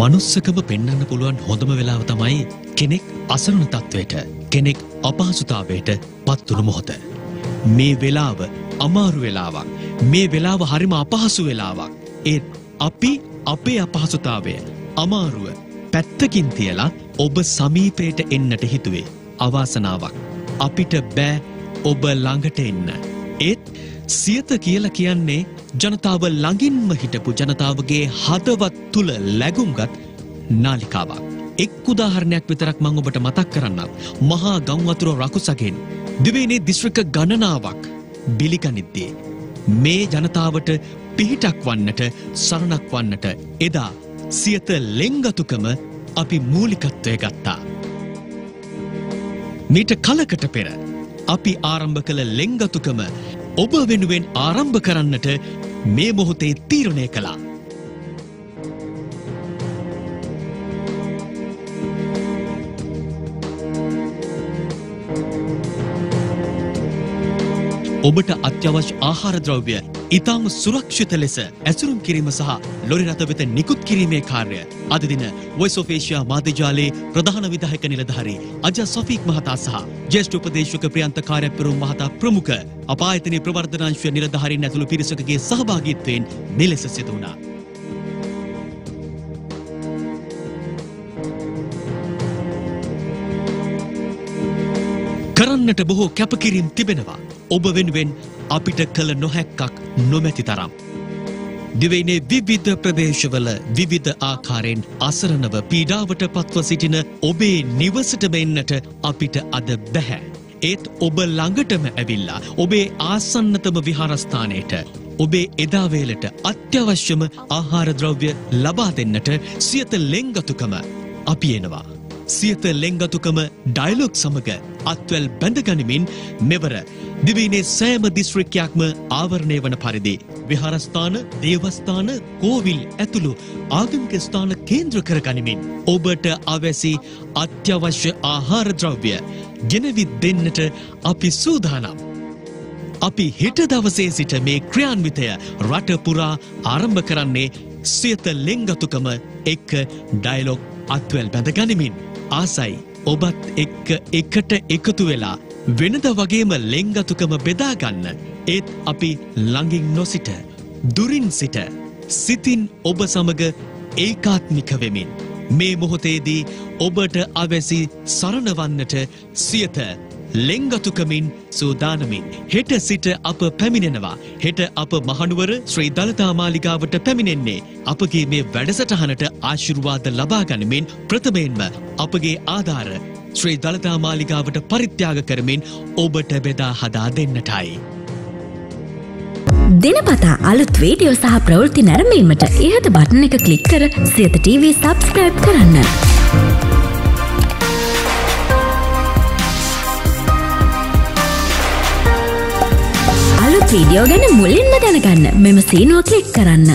මනුස්සකම පෙන්වන්න පුළුවන් හොඳම වෙලාව තමයි කෙනෙක් අසරණ තත්වයට කෙනෙක් අපහසුතාවයට පත් වුණු මොහොත. මේ වෙලාව අමාරු වෙලාවක්. මේ වෙලාව හරිම අපහසු වෙලාවක්. ඒත් අපි අපේ අපහසුතාවය අමාරුව පැත්තකින් තියලා ඔබ සමීපයට එන්නට හිතුවේ අවාසනාවක්. අපිට බෑ ඔබ ළඟට එන්න. ඒත් සියත කියලා කියන්නේ ජනතාව ළඟින්ම හිටපු ජනතාවගේ හදවත් තුල ලැබුම්ගත් නාලිකාවක්. එක් උදාහරණයක් විතරක් මම ඔබට මතක් කරන්නත් මහා ගම් වතුර රකුසගෙන් දිවයිනේ දිස්ත්‍රික්ක ගණනාවක් බිලිකනිද්දී මේ ජනතාවට පිහිටක් වන්නට සරණක් වන්නට එදා සියත ලෙන්ගතුකම අපි මූලිකත්වය ගත්තා. මේට කලකට පෙර අපි ආරම්භ කළ ලෙන්ගතුකම ඔබ වෙනුවෙන් ආරම්භ කරන්නට මේ මොහොතේ තීරණය කළා. ඔබට අත්‍යවශ්‍ය ආහාර ද්‍රව්‍ය ඉතාම සුරක්ෂිත ලෙස ඇසුරුම් කිරීම සහ ලොරි රථ වෙත නිකුත් කිරීමේ කාර්යය අද දින Voice of Asia මාධ්‍යජාලයේ ප්‍රධාන විධායක නිලධාරී අජා සොෆීක් මහතා සහ ජ්‍යෙෂ්ඨ උපදේශක ප්‍රියන්ත කාර්යප්‍රමුඛ මහතා ප්‍රමුඛ අපායතනයේ ප්‍රවර්ධනාංශය නිලධාරීන් ඇතුළු පිරිසකගේ සහභාගීත්වයෙන් මෙලෙස සිදු වුණා. කරන්නට බොහෝ කැපකිරීම් තිබෙනවා. ඔබ වෙනුවෙන් අපිට කළ නොහැක්කක් නොමැති තරම්. දිවයිනේ විවිධ ප්‍රදේශවල විවිධ ආකාරයෙන් අසරණව පීඩාවට පත්ව සිටින ඔබේ නිවසටම එන්නට අපිට අද බැහැ. ඒත් ඔබ ළඟටම ඇවිල්ලා ඔබේ ආසන්නතම විහාරස්ථානයට ඔබේ එදා වේලට අත්‍යවශ්‍යම ආහාර ද්‍රව්‍ය ලබා දෙන්නට සියත ලෙන්ගතුකම අපි එනවා. සියත ලෙන්ගතුකම ඩයලොග් සමග අත්වැල් බැඳගනිමින් මෙවර දිවයිනේ සෑම දිස්ත්‍රික්කයක්ම ආවරණය වන පරිදි විහාරස්ථාන, දේවස්ථාන, කෝවිල් ඇතුළු ආගමික ස්ථාන කේන්ද්‍ර කරගනිමින් ඔබට අවැසි අත්‍යවශ්‍ය ආහාර ද්‍රව්‍ය ගෙනවිත් දෙන්නට අපි සූදානම්. අපි හෙට දවසේ සිට මේ ක්‍රියාන්විතය රට පුරා ආරම්භ කරන්නේ සියත ලෙන්ගතුකම එක්ක ඩයලොග් අත්වැල් බැඳගනිමින්. ආසයි ඔබත් එකට එකතු වෙලා වෙනද වගේම ලෙන්ගතුකම බෙදා ගන්න. ඒත් අපි ළඟින් නොසිට දුරින් සිට සිතින් ඔබ සමග ඒකාත්මික වෙමින් මේ මොහොතේදී ඔබට අවැසි සරණවන්නට සියත ලෙන්ගතුකමින් සූදානමින් හෙට සිට අප පැමිණෙනවා. හෙට අප මහනුවර ශ්‍රී දළදා මාලිගාවට පැමිණෙන්නේ අපගේ මේ වැඩසටහනට ආශිර්වාද ලබා ගනිමින් ප්‍රථමයෙන්ම අපගේ ආධාර ශ්‍රී දළදා මාලිගාවට පරිත්‍යාග කරමින් ඔබට බෙදා හදා දෙන්නටයි. දිනපතා අලුත් වීඩියෝ සහ ප්‍රවෘත්ති නැරඹීමට ඉහත බටන් එක ක්ලික් කර සියත TV subscribe කරන්න. අලුත් වීඩියෝ ගැන මුලින්ම දැනගන්න මෙම සීනුව ක්ලික් කරන්න.